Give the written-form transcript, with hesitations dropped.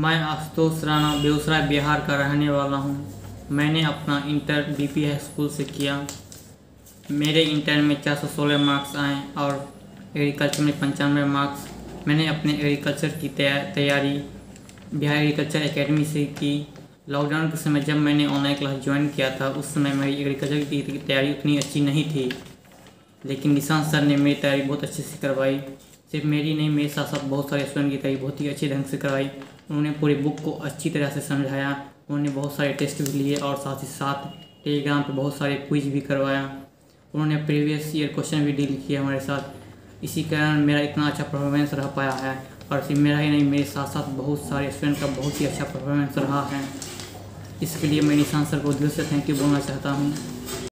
मैं आशुतोष राना बेगूसराय बिहार का रहने वाला हूँ। मैंने अपना इंटर बीपी हाई स्कूल से किया। मेरे इंटर में 416 मार्क्स आए और एग्रीकल्चर में 95 मार्क्स। मैंने अपने एग्रीकल्चर की तैयारी बिहार एग्रीकल्चर एकेडमी से की। लॉकडाउन के समय जब मैंने ऑनलाइन क्लास ज्वाइन किया था उस समय मेरी एग्रीकल्चर की तैयारी उतनी अच्छी नहीं थी, लेकिन निशांत सर ने मेरी तैयारी बहुत अच्छे से करवाई। सिर्फ मेरी नहीं, मेरे साथ साथ बहुत सारे स्टूडेंट की तैयारी बहुत ही अच्छे ढंग से करवाई। उन्होंने पूरी बुक को अच्छी तरह से समझाया। उन्होंने बहुत सारे टेस्ट भी लिए और साथ ही साथ टेलीग्राम पर बहुत सारे क्विज भी करवाया। उन्होंने प्रीवियस ईयर क्वेश्चन भी डील किया हमारे साथ। इसी कारण मेरा इतना अच्छा परफॉर्मेंस रह पाया है। और सिर्फ मेरा ही नहीं, मेरे साथ साथ बहुत सारे स्टूडेंट का बहुत ही अच्छा परफॉर्मेंस रहा है। इसके लिए मैं निशांत सर को दिल से थैंक यू बोलना चाहता हूँ।